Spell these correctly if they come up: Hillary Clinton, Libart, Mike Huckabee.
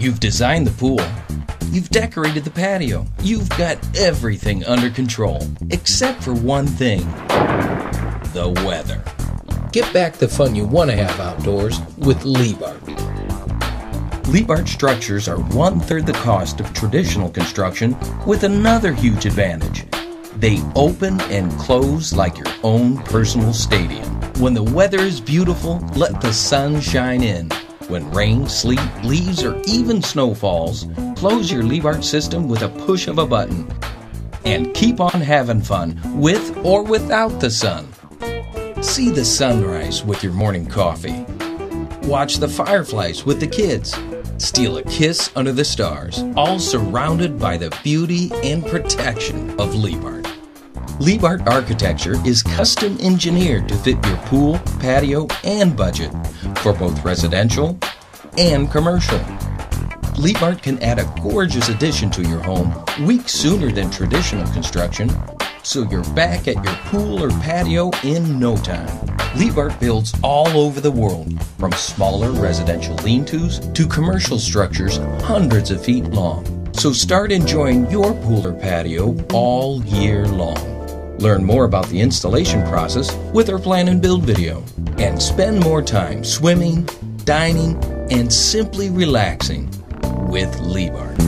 You've designed the pool. You've decorated the patio. You've got everything under control, except for one thing, the weather. Get back the fun you want to have outdoors with Libart. Libart structures are one-third the cost of traditional construction with another huge advantage. They open and close like your own personal stadium. When the weather is beautiful, let the sun shine in. When rain, sleet, leaves, or even snow falls, close your Libart system with a push of a button. And keep on having fun with or without the sun. See the sunrise with your morning coffee. Watch the fireflies with the kids. Steal a kiss under the stars, all surrounded by the beauty and protection of Libart. Libart architecture is custom engineered to fit your pool, patio, and budget for both residential and commercial. Libart can add a gorgeous addition to your home weeks sooner than traditional construction, so you're back at your pool or patio in no time. Libart builds all over the world, from smaller residential lean-tos to commercial structures hundreds of feet long. So start enjoying your pool or patio all year long. Learn more about the installation process with our plan and build video. And spend more time swimming, dining, and simply relaxing with Libart.